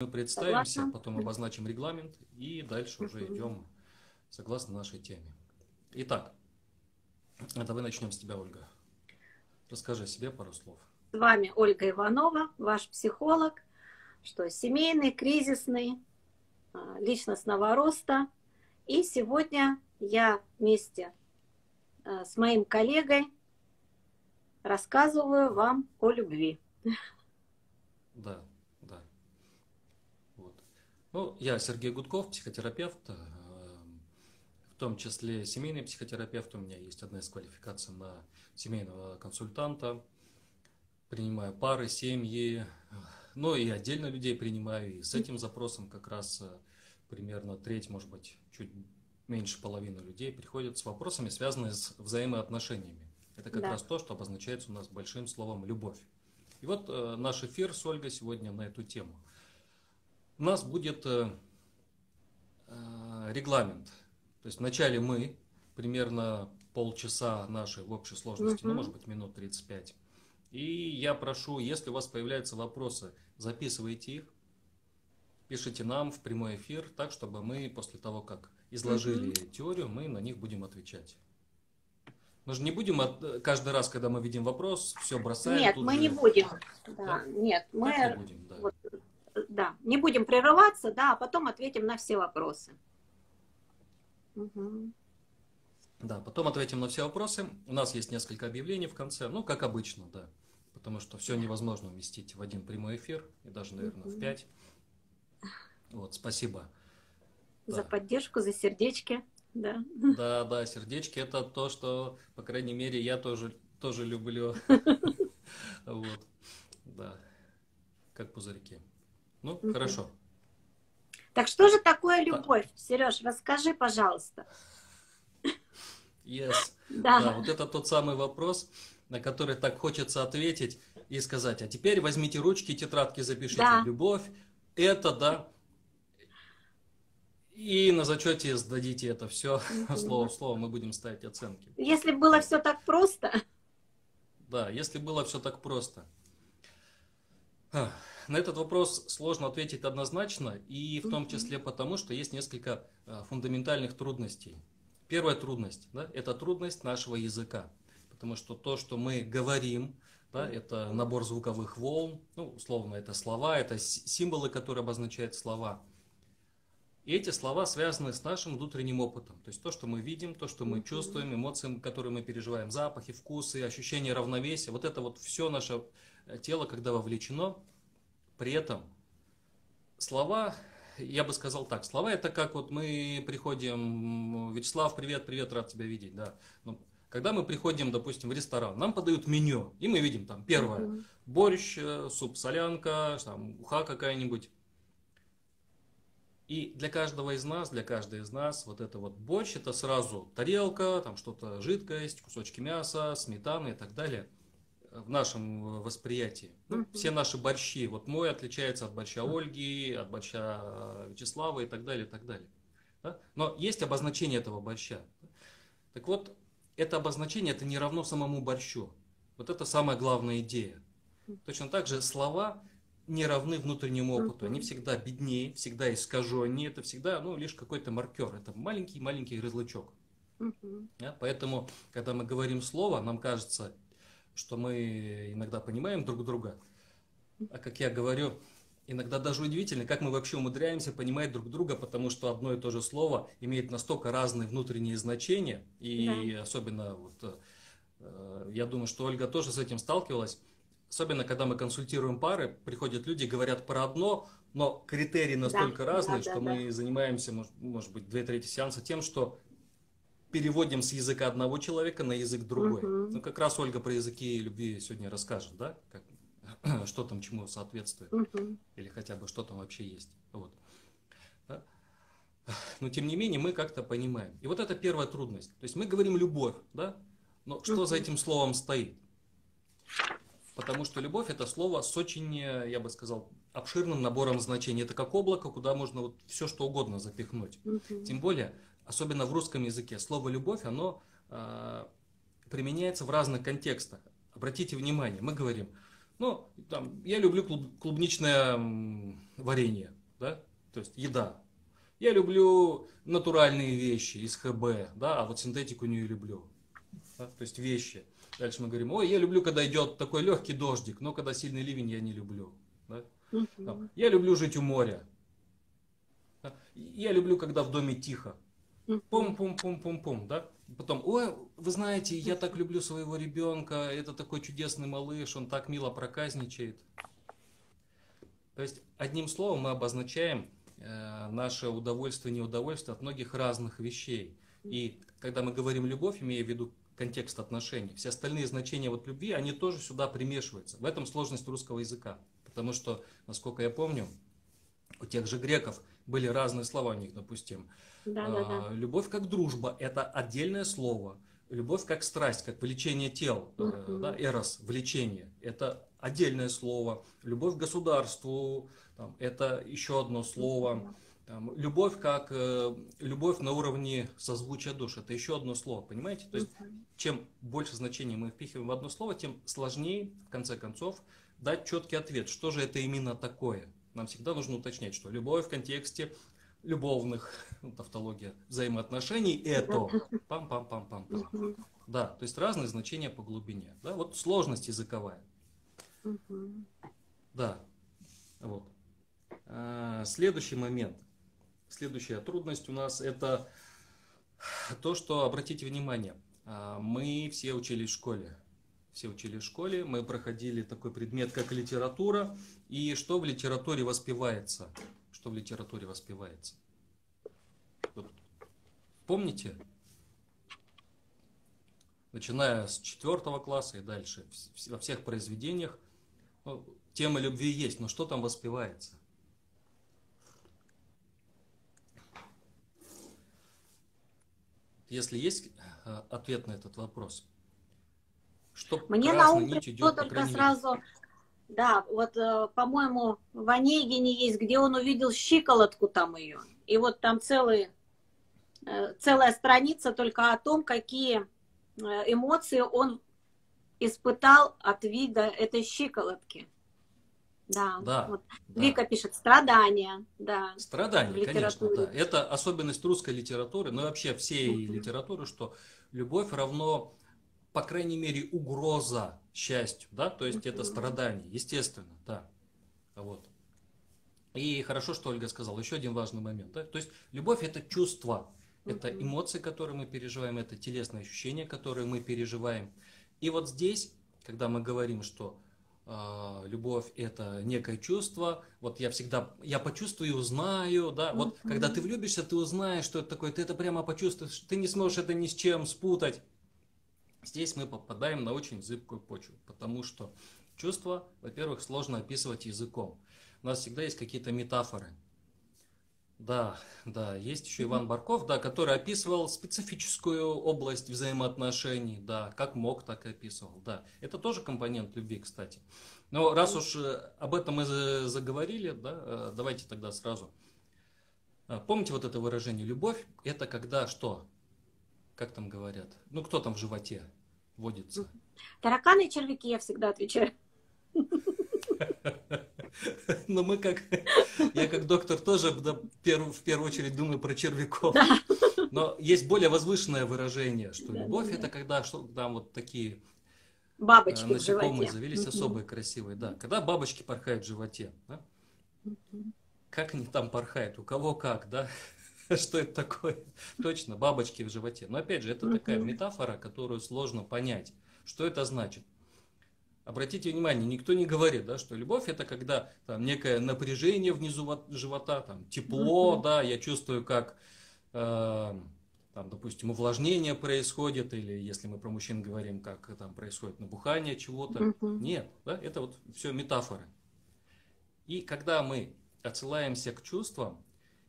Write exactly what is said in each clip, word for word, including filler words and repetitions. Мы представимся, согласна. Потом обозначим регламент и дальше уже идем согласно нашей теме. Итак, давай начнем с тебя, Ольга. Расскажи о себе пару слов. С вами Ольга Иванова, ваш психолог, что семейный, кризисный, личностного роста. И сегодня я вместе с моим коллегой рассказываю вам о любви. Да. Ну, я Сергей Гудков, психотерапевт, в том числе семейный психотерапевт. У меня есть одна из квалификаций на семейного консультанта. Принимаю пары, семьи, но и отдельно людей принимаю. И с этим запросом как раз примерно треть, может быть, чуть меньше половины людей приходят с вопросами, связанными с взаимоотношениями. Это как да. раз то, что обозначается у нас большим словом «любовь». И вот наш эфир с Ольгой сегодня на эту тему. У нас будет э, э, регламент. То есть вначале мы, примерно полчаса нашей в общей сложности, uh-huh. ну, может быть, минут тридцать пять. И я прошу, если у вас появляются вопросы, записывайте их, пишите нам в прямой эфир, так, чтобы мы после того, как изложили uh-huh. теорию, мы на них будем отвечать. Мы же не будем от... каждый раз, когда мы видим вопрос, все бросаем. Нет, мы же... не будем. Да. Да? Нет, мы... не будем, да. вот. Да, не будем прерываться, да, а потом ответим на все вопросы. Угу. Да, потом ответим на все вопросы. У нас есть несколько объявлений в конце, ну, как обычно, да, потому что все невозможно уместить в один прямой эфир, и даже, наверное, угу. в пять. Вот, спасибо. За да. поддержку, за сердечки, да. Да, да, сердечки – это то, что, по крайней мере, я тоже, тоже люблю. Вот, да, как пузырьки. Ну, угу. хорошо. Так что же такое любовь? Да. Сереж, расскажи, пожалуйста. Yes. Да. да, вот это тот самый вопрос, на который так хочется ответить и сказать, а теперь возьмите ручки, тетрадки, запишите. Да. Любовь, это да. И на зачете сдадите это все. Угу. Слово в слово мы будем ставить оценки. Если было все так просто. Да, если было все так просто. На этот вопрос сложно ответить однозначно, и в том числе потому, что есть несколько фундаментальных трудностей. Первая трудность, да, – это трудность нашего языка, потому что то, что мы говорим, да, это набор звуковых волн, ну, условно, это слова, это символы, которые обозначают слова. И эти слова связаны с нашим внутренним опытом, то есть то, что мы видим, то, что мы чувствуем, эмоции, которые мы переживаем, запахи, вкусы, ощущение равновесия, вот это вот все наше тело, когда вовлечено. При этом слова, я бы сказал так, слова это как вот мы приходим, Вячеслав, привет, привет, рад тебя видеть, да. Ну, когда мы приходим, допустим, в ресторан, нам подают меню, и мы видим там первое, mm-hmm. борщ, суп, солянка, там, уха какая-нибудь. И для каждого из нас, для каждой из нас вот это вот борщ, это сразу тарелка, там что-то жидкость, кусочки мяса, сметаны и так далее. В нашем восприятии. Ну, uh-huh. все наши борщи. Вот мой отличается от борща uh-huh. Ольги, от борща Вячеслава и так далее, и так далее. Да? Но есть обозначение этого борща. Так вот, это обозначение, это не равно самому борщу. Вот это самая главная идея. Точно так же слова не равны внутреннему опыту. Uh-huh. Они всегда беднее, всегда искаженнее. Это всегда, ну, лишь какой-то маркер. Это маленький-маленький ярлычок. Uh-huh. Да? Поэтому, когда мы говорим слово, нам кажется... что мы иногда понимаем друг друга, а как я говорю, иногда даже удивительно, как мы вообще умудряемся понимать друг друга, потому что одно и то же слово имеет настолько разные внутренние значения, и да. особенно, вот, я думаю, что Ольга тоже с этим сталкивалась, особенно, когда мы консультируем пары, приходят люди, говорят про одно, но критерии настолько да, разные, да, что да, мы да. занимаемся, может, может быть, две трети сеанса тем, что... переводим с языка одного человека на язык другой. Uh-huh. Ну, как раз Ольга про языки любви сегодня расскажет, да? Как, что там чему соответствует. Uh-huh. Или хотя бы что там вообще есть. Вот. Да? Но, тем не менее, мы как-то понимаем. И вот это первая трудность. То есть мы говорим «любовь», да? Но что uh-huh. за этим словом стоит? Потому что любовь – это слово с очень, я бы сказал, обширным набором значений. Это как облако, куда можно вот все что угодно запихнуть. Uh-huh. Тем более… особенно в русском языке, слово «любовь», оно э, применяется в разных контекстах. Обратите внимание, мы говорим Ну, там, я люблю клуб, клубничное варенье, да, то есть еда. Я люблю натуральные вещи из ха бэ, да, а вот синтетику не люблю. Да? То есть вещи. Дальше мы говорим, ой, я люблю, когда идет такой легкий дождик, но когда сильный ливень, я не люблю. Да? Там, я люблю жить у моря. Да? Я люблю, когда в доме тихо. Пум-пум-пум-пум-пум, да? Потом, ой, вы знаете, я так люблю своего ребенка, это такой чудесный малыш, он так мило проказничает. То есть, одним словом, мы обозначаем э, наше удовольствие, неудовольствие от многих разных вещей. И когда мы говорим «любовь», имея в виду контекст отношений, все остальные значения вот любви, они тоже сюда примешиваются. В этом сложность русского языка. Потому что, насколько я помню, у тех же греков были разные слова у них, допустим. Да, а, да, да. Любовь как дружба – это отдельное слово. Любовь как страсть, как влечение тел. Uh-huh. Да, эрос – влечение. Это отдельное слово. Любовь к государству там, – это еще одно слово. Там, любовь как э, любовь на уровне созвучия душ – это еще одно слово. Понимаете? То есть, uh-huh. чем больше значений мы впихиваем в одно слово, тем сложнее, в конце концов, дать четкий ответ, что же это именно такое. Нам всегда нужно уточнять, что любовь в контексте любовных, ну, тавтология, взаимоотношений, это пам-пам-пам-пам-пам. Да, то есть разные значения по глубине. Да, вот сложность языковая. Да. Вот. А, следующий момент, следующая трудность у нас это то, что, обратите внимание, мы все учились в школе. Все учили в школе, мы проходили такой предмет, как литература. И что в литературе воспевается? Что в литературе воспевается? Вот. Помните? Начиная с четвертого класса и дальше, во всех произведениях, ну, тема любви есть, но что там воспевается? Если есть ответ на этот вопрос. Что мне на ум пришло только сразу, да, вот, э, по-моему, в Онегине есть, где он увидел щиколотку там ее. И вот там целый, э, целая страница только о том, какие эмоции он испытал от вида этой щиколотки. Да, да, вот. Да. Вика пишет страдания. Да, страдания, конечно, да. Это особенность русской литературы, но вообще всей mm-hmm. литературы, что любовь равно... по крайней мере, угроза счастью, да, то есть это страдание, естественно, да, вот. И хорошо, что Ольга сказала, еще один важный момент, да? То есть любовь – это чувство, это эмоции, которые мы переживаем, это телесные ощущения, которые мы переживаем. И вот здесь, когда мы говорим, что э, любовь – это некое чувство, вот я всегда, я почувствую и узнаю, да, вот когда ты влюбишься, ты узнаешь, что это такое, ты это прямо почувствуешь, ты не сможешь это ни с чем спутать. Здесь мы попадаем на очень зыбкую почву, потому что чувства, во-первых, сложно описывать языком. У нас всегда есть какие-то метафоры. Да, да, есть еще Иван Барков, да, который описывал специфическую область взаимоотношений, да, как мог, так и описывал, да. Это тоже компонент любви, кстати. Но раз уж об этом мы заговорили, да, давайте тогда сразу. Помните вот это выражение «любовь» – это когда что? Как там говорят? Ну, кто там в животе водится? Тараканы и червяки, я всегда отвечаю. Но мы как... Я как доктор тоже в первую очередь думаю про червяков. Но есть более возвышенное выражение, что любовь – это когда там вот такие насекомые завелись особые, красивые. Да, когда бабочки порхают в животе. Как они там порхают? У кого как, да? Что это такое? Точно, бабочки в животе. Но опять же, это такая метафора, которую сложно понять. Что это значит? Обратите внимание, никто не говорит, да, что любовь – это когда там, некое напряжение внизу живота, там, тепло, да, я чувствую, как, э, там, допустим, увлажнение происходит, или, если мы про мужчин говорим, как там происходит набухание чего-то. Нет, да, это вот все метафоры. И когда мы отсылаемся к чувствам,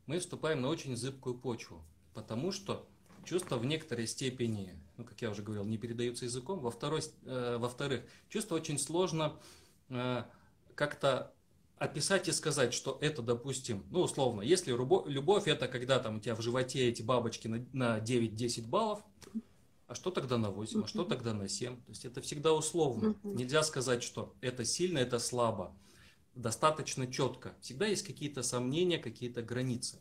мы вступаем на очень зыбкую почву, потому что чувства в некоторой степени, ну, как я уже говорил, не передаются языком. Во второй, э, во-вторых, чувства очень сложно э, как-то описать и сказать, что это, допустим, ну, условно, если любовь, любовь – это когда там у тебя в животе эти бабочки на, на девять-десять баллов, а что тогда на восемь, а что тогда на семь. То есть это всегда условно. Нельзя сказать, что это сильно, это слабо. Достаточно четко. Всегда есть какие-то сомнения, какие-то границы.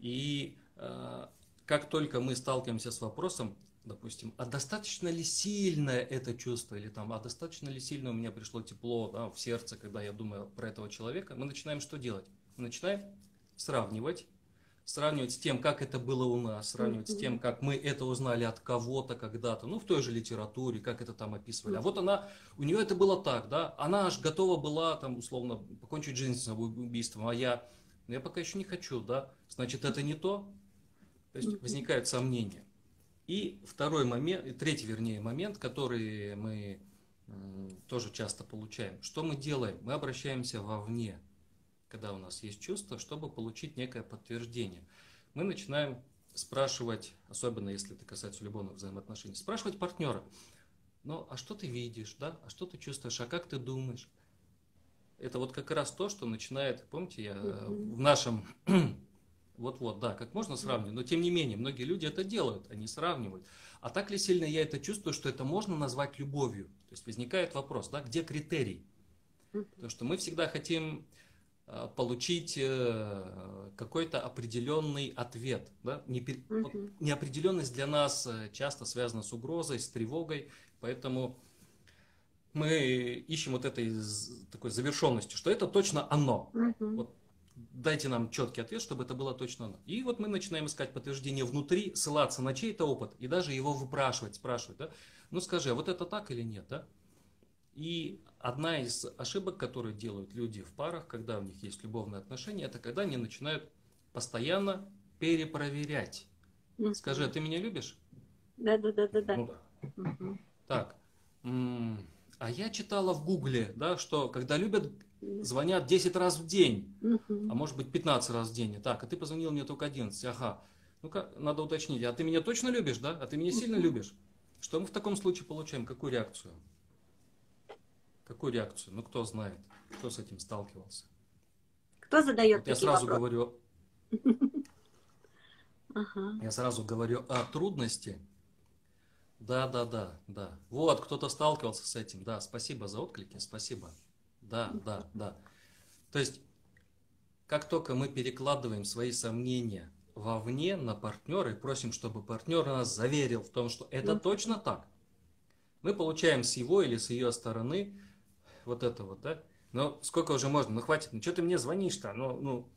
И э, как только мы сталкиваемся с вопросом, допустим, а достаточно ли сильное это чувство, или там, а достаточно ли сильно у меня пришло тепло, да, в сердце, когда я думаю про этого человека, мы начинаем что делать? Мы начинаем сравнивать. Сравнивать с тем, как это было у нас, сравнивать с тем, как мы это узнали от кого-то когда-то, ну в той же литературе, как это там описывали. А вот она, у нее это было так, да, она аж готова была там условно покончить жизнь с самоубийством, а я, ну, я пока еще не хочу, да, значит это не то. То есть возникают сомнения. И второй момент, третий вернее момент, который мы тоже часто получаем. Что мы делаем? Мы обращаемся вовне. Когда у нас есть чувство, чтобы получить некое подтверждение. Мы начинаем спрашивать, особенно если это касается любовных взаимоотношений, спрашивать партнера. Ну, а что ты видишь, да? А что ты чувствуешь? А как ты думаешь? Это вот как раз то, что начинает, помните, я в нашем... Вот-вот, да, как можно сравнивать, но тем не менее, многие люди это делают, они сравнивают. А так ли сильно я это чувствую, что это можно назвать любовью? То есть возникает вопрос, да, где критерий? Потому что мы всегда хотим... получить какой-то определенный ответ. Да? Неопределенность для нас часто связана с угрозой, с тревогой, поэтому мы ищем вот этой такой завершенностью, что это точно оно. Uh-huh. Вот дайте нам четкий ответ, чтобы это было точно оно. И вот мы начинаем искать подтверждение внутри, ссылаться на чей-то опыт и даже его выпрашивать, спрашивать. Да? Ну скажи, а вот это так или нет? Да? И одна из ошибок, которые делают люди в парах, когда у них есть любовные отношения, это когда они начинают постоянно перепроверять. Скажи, а ты меня любишь? Да, да, да, да, да. Ну, да. Так, а я читала в Гугле, да, что когда любят, звонят десять раз в день, а может быть пятнадцать раз в день. Так, а ты позвонил мне только одиннадцать, ага. Ну-ка, надо уточнить, а ты меня точно любишь, да? А ты меня сильно любишь? Что мы в таком случае получаем? Какую реакцию? Какую реакцию? Ну, кто знает, кто с этим сталкивался? Кто задает вот я сразу вопросы? говорю. Я сразу говорю о трудности. Да, да, да, да. Вот, кто-то сталкивался с этим. Да, спасибо за отклики, спасибо. Да, да, да. То есть, как только мы перекладываем свои сомнения вовне на партнера и просим, чтобы партнер нас заверил в том, что это точно так, мы получаем с его или с ее стороны... Вот это вот, да? Ну, сколько уже можно? Ну, хватит. Ну, что ты мне звонишь-то? Ну, ну,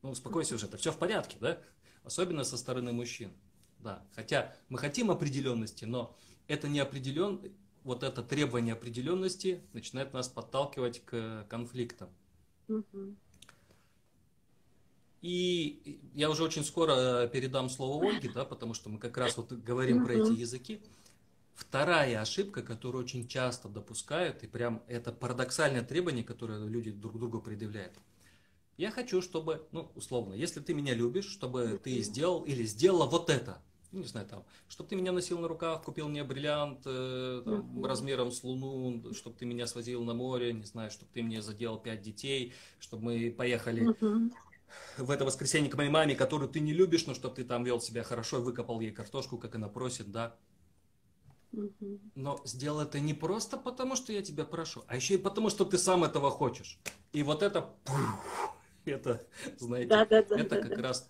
ну, успокойся уже. Это все в порядке, да? Особенно со стороны мужчин. Да. Хотя мы хотим определенности, но это неопределен... вот это требование определенности начинает нас подталкивать к конфликтам. Угу. И я уже очень скоро передам слово Ольге, да, потому что мы как раз вот говорим угу. про эти языки. Вторая ошибка, которую очень часто допускают, и прям это парадоксальное требование, которое люди друг другу предъявляют. Я хочу, чтобы, ну, условно, если ты меня любишь, чтобы ты сделал или сделала вот это. Не знаю, там, чтобы ты меня носил на руках, купил мне бриллиант э, там, размером с луну, чтобы ты меня свозил на море, не знаю, чтобы ты мне заделал пять детей, чтобы мы поехали в это воскресенье к моей маме, которую ты не любишь, но чтобы ты там вел себя хорошо, выкопал ей картошку, как она просит, да. Но сделал это не просто потому, что я тебя прошу, а еще и потому, что ты сам этого хочешь. И вот это, это, знаете, да, да, да, это да, как да. раз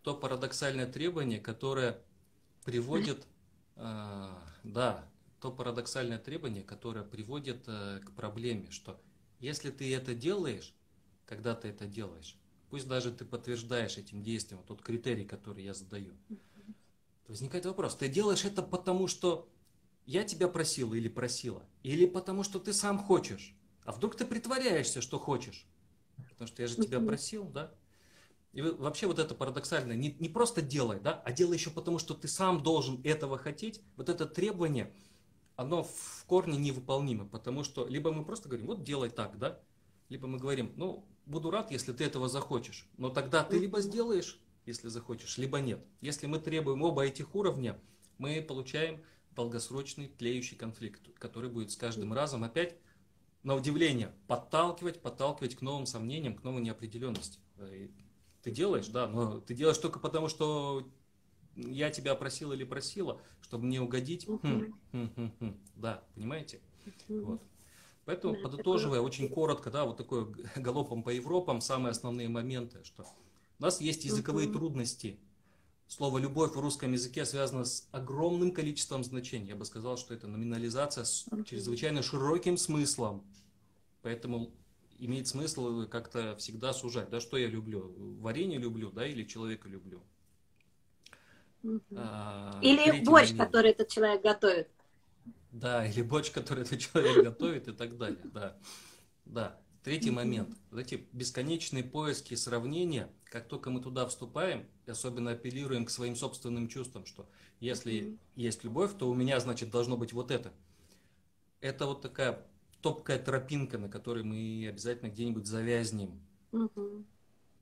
то парадоксальное требование, которое приводит, э, да, то парадоксальное требование, которое приводит э, к проблеме, что если ты это делаешь, когда ты это делаешь, пусть даже ты подтверждаешь этим действием тот критерий, который я задаю. Возникает вопрос, ты делаешь это потому, что я тебя просила или просила, или потому, что ты сам хочешь? А вдруг ты притворяешься, что хочешь? Потому что я же тебя просил, да? И вообще вот это парадоксально, не, не просто делай, да, а делай еще потому, что ты сам должен этого хотеть. Вот это требование, оно в корне невыполнимо, потому что либо мы просто говорим, вот делай так, да, либо мы говорим, ну, буду рад, если ты этого захочешь, но тогда ты либо сделаешь, если захочешь, либо нет. Если мы требуем оба этих уровня, мы получаем долгосрочный тлеющий конфликт, который будет с каждым разом опять, на удивление, подталкивать, подталкивать к новым сомнениям, к новой неопределенности. Ты делаешь, да, но ты делаешь только потому, что я тебя просил или просила, чтобы мне угодить. Угу. Да, понимаете? Угу. Вот. Поэтому, да, подытоживая, такое... очень коротко, да, вот такой галопом по Европам, самые основные моменты, что у нас есть языковые угу. трудности. Слово «любовь» в русском языке связано с огромным количеством значений. Я бы сказал, что это номинализация с чрезвычайно широким смыслом. Поэтому имеет смысл как-то всегда сужать, да, что я люблю. Варенье люблю, да, или человека люблю. Угу. А, или борщ, момент. который этот человек готовит. Да, или борщ, который этот человек готовит и так далее. Да, да. Третий момент. Вот эти бесконечные поиски сравнения, как только мы туда вступаем, особенно апеллируем к своим собственным чувствам, что если есть любовь, то у меня, значит, должно быть вот это. Это вот такая топкая тропинка, на которой мы обязательно где-нибудь завязнем. Угу.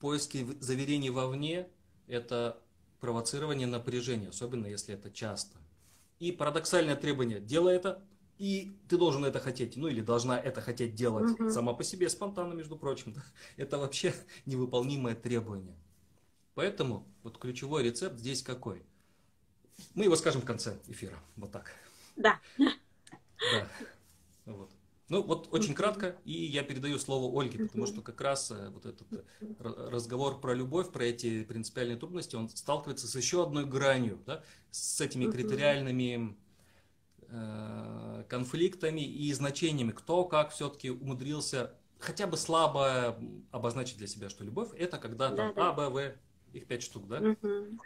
Поиски заверений вовне – это провоцирование напряжения, особенно если это часто. И парадоксальное требование – делай это. И ты должен это хотеть, ну или должна это хотеть делать угу. сама по себе, спонтанно, между прочим. Да? Это вообще невыполнимое требование. Поэтому вот ключевой рецепт здесь какой? Мы его скажем в конце эфира, вот так. Да. Да. Вот. Ну вот очень кратко, и я передаю слово Ольге, потому что как раз вот этот разговор про любовь, про эти принципиальные трудности, он сталкивается с еще одной гранью, да? С этими критериальными... конфликтами и значениями, кто как все-таки умудрился хотя бы слабо обозначить для себя, что любовь это когда да, там да. А, Б, В, их пять штук, да? Угу.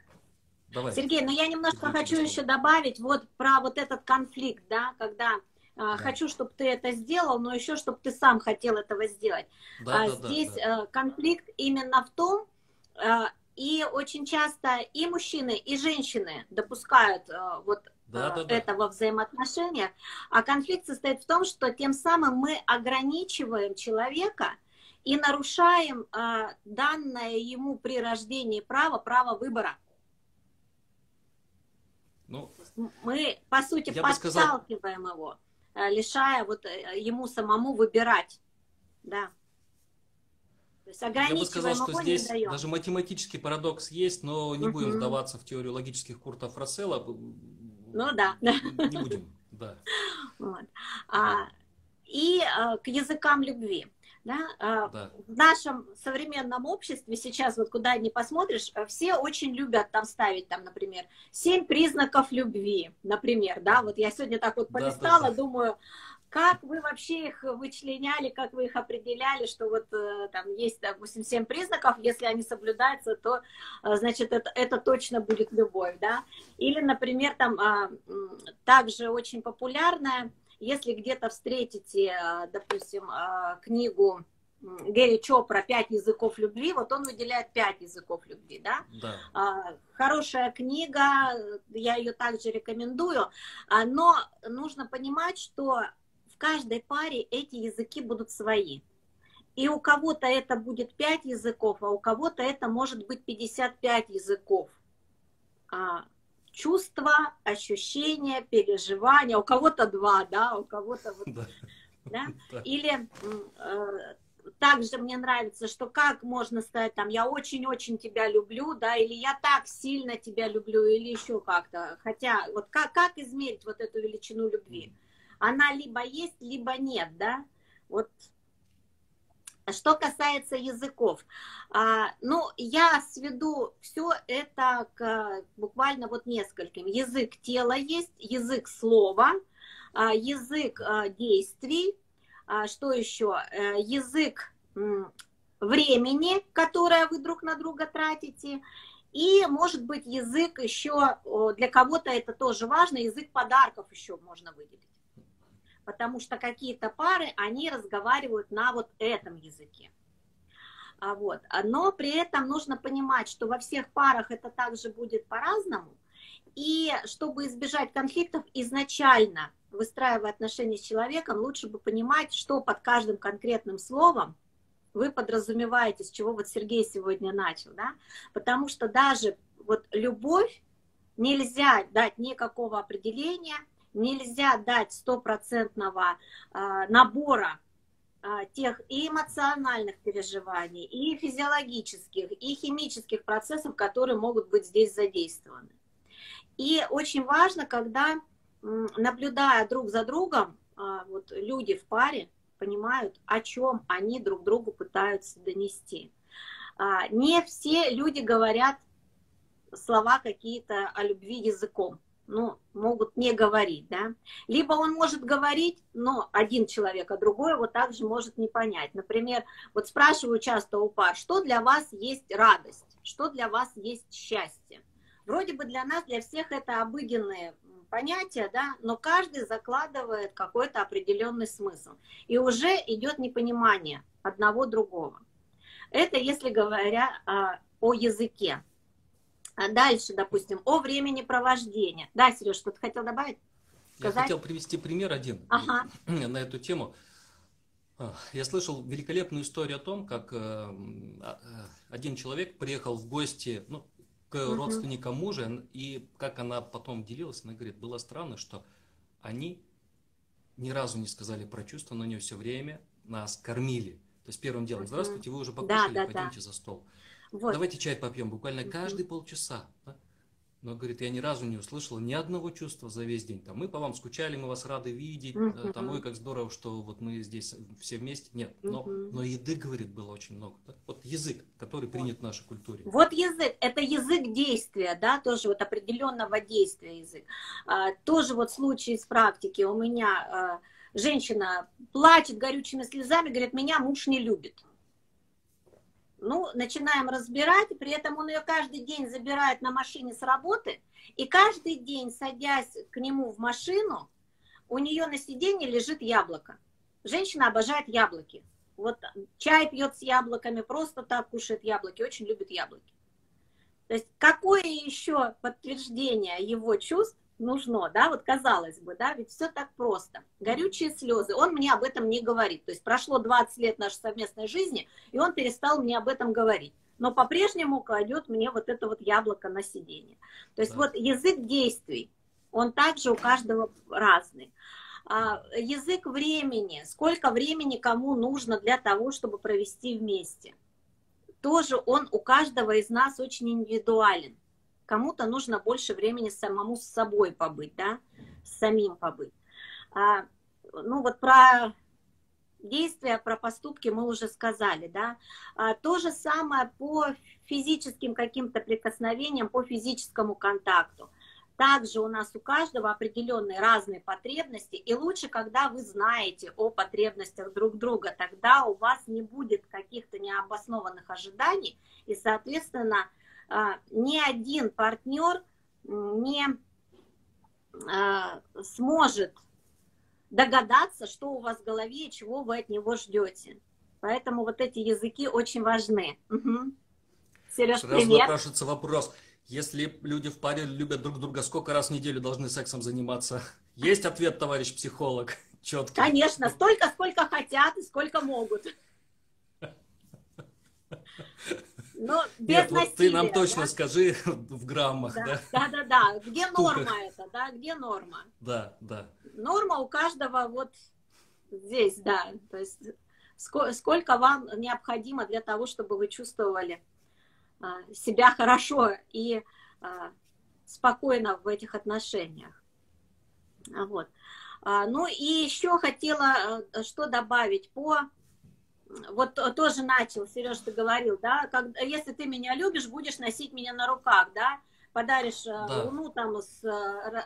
Давай. Сергей, ну я немножко Сергей, хочу еще добавить вот про вот этот конфликт, да, когда э, да. хочу, чтобы ты это сделал, но еще, чтобы ты сам хотел этого сделать. Да, а, да, здесь да, да. конфликт именно в том, э, и очень часто и мужчины, и женщины допускают э, вот Да, да, да. этого взаимоотношения, а конфликт состоит в том, что тем самым мы ограничиваем человека и нарушаем э, данное ему при рождении право, право выбора. Ну, мы, по сути, подталкиваем сказал... его, лишая вот ему самому выбирать. Да. Я бы сказал, что здесь даже математический парадокс есть, но не будем вдаваться в теорию логических куртов Расселла. Ну да. Не будем, да. Вот. А, и а, к языкам любви. Да? А, да. В нашем современном обществе сейчас, вот куда ни посмотришь, все очень любят там ставить, там, например, семь признаков любви, например, да, вот я сегодня так вот полистала, да, да, да. думаю, как вы вообще их вычленяли, как вы их определяли, что вот там есть, допустим, семь признаков, если они соблюдаются, то, значит, это, это точно будет любовь, да? Или, например, там также очень популярная, если где-то встретите, допустим, книгу Герри Чо про пять языков любви, вот он выделяет пять языков любви, да? Да. Хорошая книга, я ее также рекомендую, но нужно понимать, что в каждой паре эти языки будут свои. И у кого-то это будет пять языков, а у кого-то это может быть пятьдесят пять языков. А, чувства, ощущения, переживания. У кого-то два, да, у кого-то... Вот, да. Да? Да. Или э, также мне нравится, что как можно сказать, там, я очень-очень тебя люблю, да, или я так сильно тебя люблю, или еще как-то. Хотя, вот как, как измерить вот эту величину любви? Она либо есть, либо нет, да? Вот. Что касается языков, а, ну, я сведу все это к буквально вот нескольким. Язык тела есть, язык слова, а, язык а, действий, а, что еще? А, язык м, времени, которое вы друг на друга тратите, и, может быть, язык еще, для кого-то это тоже важно, язык подарков еще можно выделить. Потому что какие-то пары, они разговаривают на вот этом языке. Вот. Но при этом нужно понимать, что во всех парах это также будет по-разному. И чтобы избежать конфликтов, изначально, выстраивая отношения с человеком, лучше бы понимать, что под каждым конкретным словом вы подразумеваете, с чего вот Сергей сегодня начал. Да? Потому что даже вот любовь нельзя дать никакого определения, нельзя дать стопроцентного э, набора э, тех и эмоциональных переживаний, и физиологических, и химических процессов, которые могут быть здесь задействованы. И очень важно, когда, наблюдая друг за другом, вот люди в паре понимают, о чем они друг другу пытаются донести. Не все люди говорят слова какие-то о любви языком. Ну, могут не говорить, да. Либо он может говорить, но один человек, а другой его также может не понять. Например, вот спрашиваю часто у пар, что для вас есть радость, что для вас есть счастье. Вроде бы для нас, для всех это обыденные понятия, да, но каждый закладывает какой-то определенный смысл. И уже идет непонимание одного другого. Это если говоря а, о языке. Дальше, допустим, о времени провождения. Да, Сереж, что ты хотел добавить? Сказать? Я хотел привести пример один ага. на эту тему. Я слышал великолепную историю о том, как один человек приехал в гости ну, к угу. родственникам мужа, и как она потом делилась, она говорит, было странно, что они ни разу не сказали про чувства, но они все время нас кормили. То есть первым делом, здравствуйте, вы уже покушали, да, да, пойдемте да. за стол. Вот. Давайте чай попьем буквально каждые полчаса. Да? Но, говорит, я ни разу не услышала ни одного чувства за весь день. Там, мы по вам скучали, мы вас рады видеть. Там, ой, как здорово, что вот мы здесь все вместе. Нет, но, но еды, говорит, было очень много. Да? Вот язык, который принят вот. в нашей культуре. Вот язык, это язык действия, да, тоже вот определенного действия язык. А, тоже вот случай из практики у меня... А, женщина плачет горючими слезами, говорит, меня муж не любит. Ну, начинаем разбирать, при этом он ее каждый день забирает на машине с работы, и каждый день, садясь к нему в машину, у нее на сиденье лежит яблоко. Женщина обожает яблоки. Вот чай пьет с яблоками, просто так кушает яблоки, очень любит яблоки. То есть какое еще подтверждение его чувств нужно, да, вот казалось бы, да, ведь все так просто. Горючие слезы, он мне об этом не говорит. То есть прошло двадцать лет нашей совместной жизни, и он перестал мне об этом говорить. Но по-прежнему кладет мне вот это вот яблоко на сиденье. То есть да. вот язык действий, он также у каждого разный. А, язык времени, сколько времени кому нужно для того, чтобы провести вместе. Тоже он у каждого из нас очень индивидуален. Кому-то нужно больше времени самому с собой побыть, да, с самим побыть. А, ну вот про действия, про поступки мы уже сказали, да. А, то же самое по физическим каким-то прикосновениям, по физическому контакту. Также у нас у каждого определенные разные потребности, и лучше, когда вы знаете о потребностях друг друга, тогда у вас не будет каких-то необоснованных ожиданий, и, соответственно, ни один партнер не сможет догадаться, что у вас в голове и чего вы от него ждете. Поэтому вот эти языки очень важны. Угу. Сереж, привет. Сразу напрашивается вопрос. Если люди в паре любят друг друга, сколько раз в неделю должны сексом заниматься? Есть ответ, товарищ психолог? Четкий. Конечно, столько, сколько хотят и сколько могут. Но без Нет, насилия, вот ты нам точно да? скажи в граммах. Да-да-да, где норма это, да, где норма. Да, да. Норма у каждого вот здесь, да. То есть сколько, сколько вам необходимо для того, чтобы вы чувствовали а, себя хорошо и а, спокойно в этих отношениях. Вот. А, ну и еще хотела что добавить по... Вот тоже начал, Сереж, ты говорил, да, как, если ты меня любишь, будешь носить меня на руках, да, подаришь да. луну там, с,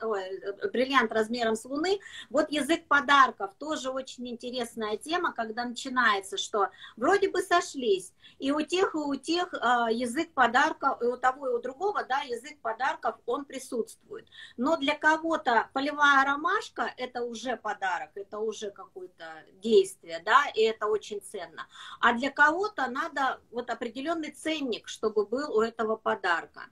ой, бриллиант размером с луны. Вот язык подарков, тоже очень интересная тема, когда начинается, что вроде бы сошлись, и у тех, и у тех язык подарков, и у того, и у другого, да, язык подарков, он присутствует. Но для кого-то полевая ромашка – это уже подарок, это уже какое-то действие, да, и это очень ценно. А для кого-то надо вот определенный ценник, чтобы был у этого подарка.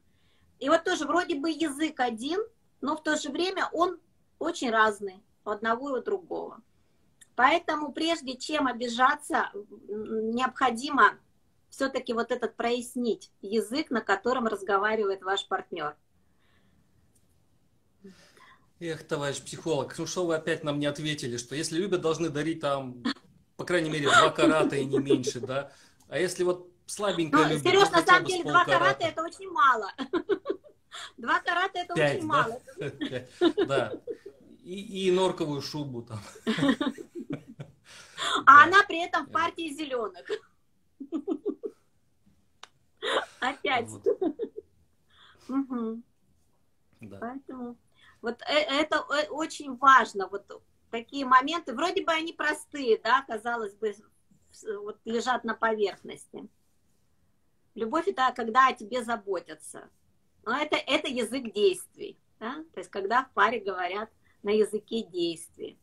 И вот тоже вроде бы язык один, но в то же время он очень разный у одного и у другого. Поэтому прежде чем обижаться, необходимо все-таки вот этот прояснить язык, на котором разговаривает ваш партнер. Эх, товарищ психолог, ну что вы опять нам не ответили, что если любят, должны дарить там, по крайней мере, два карата и не меньше, да? А если вот слабенькая любовь, Сереж, на самом деле, два карата это очень мало. Два карата это пять, очень да? мало. Да. И, и норковую шубу там. А она при этом в партии зеленых. Опять. Поэтому вот это очень важно. Вот такие моменты, вроде бы они простые, да, казалось бы, лежат на поверхности. Любовь — это когда о тебе заботятся. Но это, это язык действий. Да? То есть когда в паре говорят на языке действий.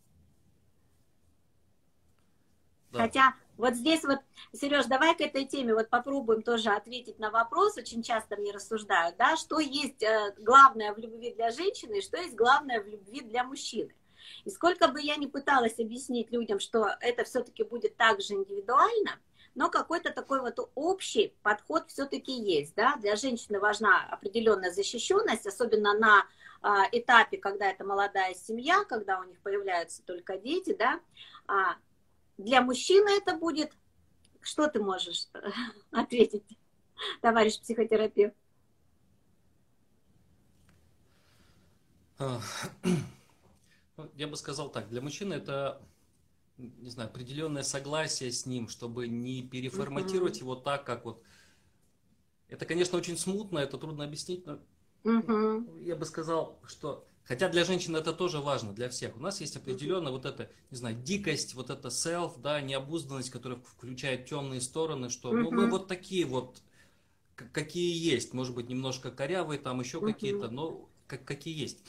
Да. Хотя вот здесь вот, Сереж, давай к этой теме вот попробуем тоже ответить на вопрос. Очень часто мне рассуждают, да, что есть главное в любви для женщины и что есть главное в любви для мужчины. И сколько бы я ни пыталась объяснить людям, что это все-таки будет также индивидуально, но какой-то такой вот общий подход все-таки есть, да, для женщины важна определенная защищенность, особенно на а, этапе, когда это молодая семья, когда у них появляются только дети, да, а для мужчины это будет, что ты можешь ответить, товарищ психотерапевт? Я бы сказал так, для мужчины это... не знаю, определенное согласие с ним, чтобы не переформатировать uh-huh. его так, как вот... Это, конечно, очень смутно, это трудно объяснить, но uh-huh. я бы сказал, что... Хотя для женщин это тоже важно, для всех. У нас есть определенная uh-huh. вот эта, не знаю, дикость, вот эта self, да, необузданность, которая включает темные стороны, что uh-huh. ну, мы вот такие вот, какие есть. Может быть, немножко корявые, там еще uh-huh. какие-то, но как, какие есть.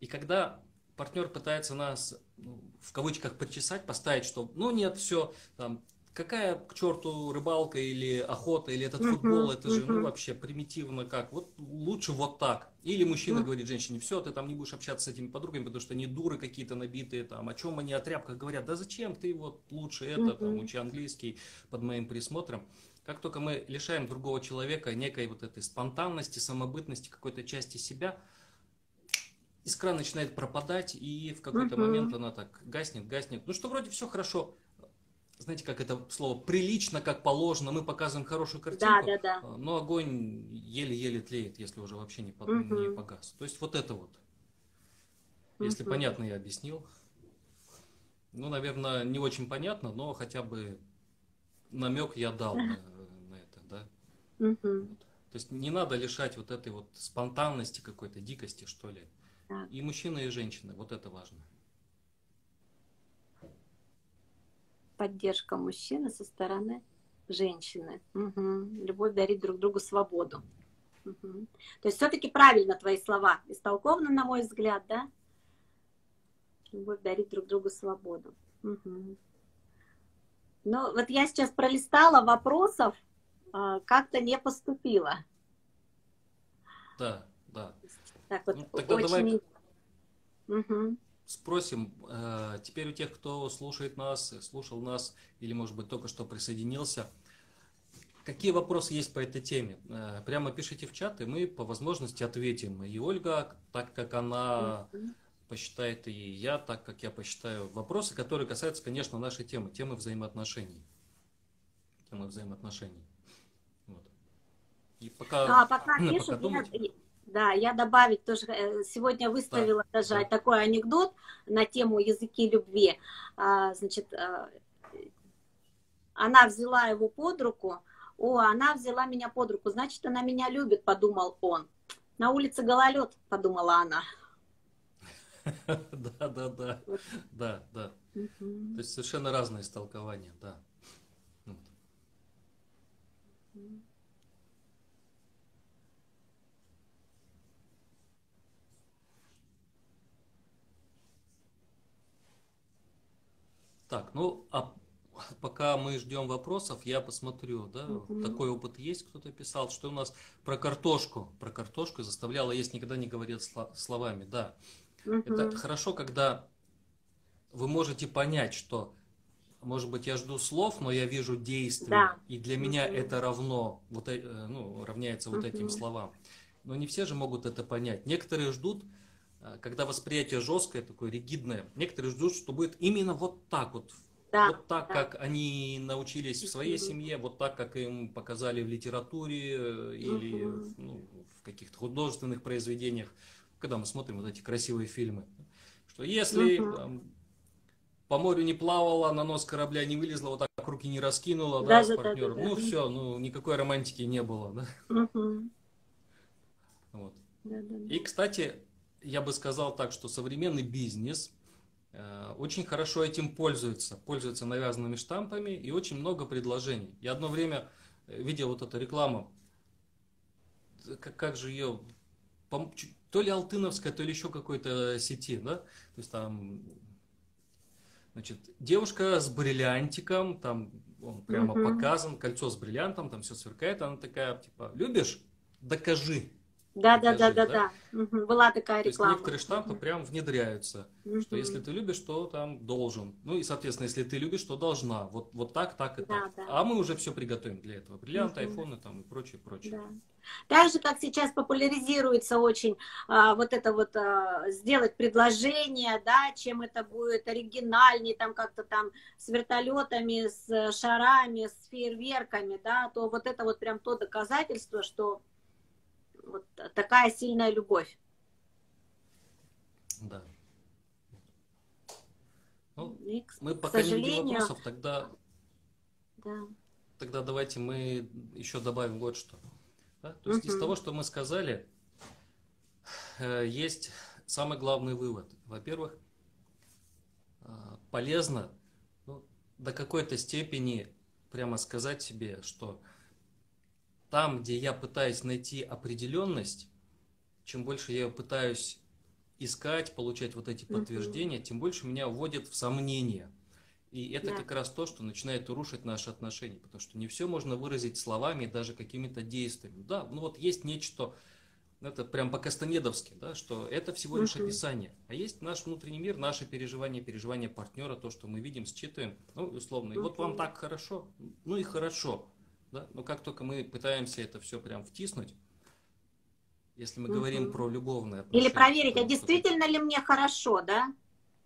И когда... партнер пытается нас, ну, в кавычках, подчесать, поставить, что, ну, нет, все, там, какая к черту рыбалка или охота, или этот футбол, uh-huh, это же, uh-huh. ну, вообще примитивно как, вот лучше вот так. Или мужчина uh-huh. говорит женщине, все, ты там не будешь общаться с этими подругами, потому что они дуры какие-то набитые, там, о чем они о тряпках говорят, да зачем ты вот лучше это, uh-huh. там, учи английский под моим присмотром. Как только мы лишаем другого человека некой вот этой спонтанности, самобытности, какой-то части себя, искра начинает пропадать, и в какой-то uh-huh. момент она так гаснет, гаснет. Ну что, вроде все хорошо. Знаете, как это слово? Прилично, как положено. Мы показываем хорошую картинку, да, да, да. но огонь еле-еле тлеет, если уже вообще не, под... uh-huh. не погас. То есть вот это вот. Если uh-huh. понятно, я объяснил. Ну, наверное, не очень понятно, но хотя бы намек я дал на, на это, да? Uh-huh. Вот. То есть не надо лишать вот этой вот спонтанности какой-то, дикости, что ли. И мужчины, и женщины. Вот это важно. Поддержка мужчины со стороны женщины. Угу. Любовь дарит друг другу свободу. Угу. То есть все-таки правильно твои слова истолкованы, на мой взгляд, да? Любовь дарит друг другу свободу. Угу. Ну, вот я сейчас пролистала вопросов, как-то не поступило. Да, да. Так вот, ну, тогда очень... давай угу. спросим, э, теперь у тех, кто слушает нас, слушал нас, или, может быть, только что присоединился, какие вопросы есть по этой теме? Э, прямо пишите в чат, и мы по возможности ответим. И Ольга, так как она угу. посчитает, и я, так как я посчитаю. Вопросы, которые касаются, конечно, нашей темы, темы взаимоотношений. Темы взаимоотношений. Вот. И пока, а, пока, ну, пишут, пока думать... я... Да, я добавить тоже, сегодня выставила да, даже да. такой анекдот на тему языки любви. Значит, она взяла его под руку, о, она взяла меня под руку, значит, она меня любит, подумал он. На улице гололед, подумала она. Да, да, да, да, да. То есть совершенно разные истолкования, да. Так, ну, а пока мы ждем вопросов, я посмотрю, да, угу. такой опыт есть, кто-то писал, что у нас про картошку, про картошку заставляла есть, никогда не говорят словами, да. Угу. Это хорошо, когда вы можете понять, что, может быть, я жду слов, но я вижу действия, да. и для меня угу. это равно, вот, ну, равняется вот угу. этим словам. Но не все же могут это понять. Некоторые ждут, когда восприятие жесткое, такое ригидное, некоторые ждут, что будет именно вот так вот, Да, вот так, да. Как они научились в своей семье, вот так, как им показали в литературе или угу. ну, в каких-то художественных произведениях, когда мы смотрим вот эти красивые фильмы. Что если угу. там, по морю не плавала, на нос корабля не вылезла, вот так руки не раскинула, да, да, с партнером, да, да, да. ну все, ну никакой романтики не было. Да? Угу. Вот. Да, да, да. И, кстати, я бы сказал так, что современный бизнес очень хорошо этим пользуется, пользуется навязанными штампами и очень много предложений. Я одно время видел вот эту рекламу, как, как же ее, то ли алтыновская, то ли еще какой-то сети, да, то есть там, значит, девушка с бриллиантиком, там он прямо [S2] Uh-huh. [S1] Показан, кольцо с бриллиантом, там все сверкает, она такая, типа, любишь? Докажи. Да, да, да, да, да, да. Угу. Была такая реклама. То есть некоторые штампы угу. прям внедряются, угу. что если ты любишь, то там должен. Ну и, соответственно, если ты любишь, то должна. Вот, вот так, так и да, так. Да. А мы уже все приготовим для этого. Бриллианты, угу. айфоны там и прочее, прочее. Да. Так же, как сейчас популяризируется очень а, вот это вот а, сделать предложение, да, чем это будет оригинальнее, там как-то там с вертолетами, с шарами, с фейерверками, да, то вот это вот прям то доказательство, что вот такая сильная любовь. Да. Ну, и, мы пока не видим вопросов, тогда, да. тогда давайте мы еще добавим вот что. Да? То есть угу. из того, что мы сказали, есть самый главный вывод. Во-первых, полезно ну, до какой-то степени прямо сказать себе, что там, где я пытаюсь найти определенность, чем больше я пытаюсь искать, получать вот эти подтверждения, тем больше меня вводит в сомнения. И это да. как раз то, что начинает рушить наши отношения, потому что не все можно выразить словами и даже какими-то действиями. Да, ну вот есть нечто, это прям по-кастанедовски, да, что это всего лишь описание. А есть наш внутренний мир, наши переживания, переживания партнера, то, что мы видим, считываем, ну, условно. И вот вам так хорошо, ну и хорошо. Да? Но как только мы пытаемся это все прям втиснуть, если мы угу. говорим про любовные отношения... Или проверить, а действительно это... ли мне хорошо, да?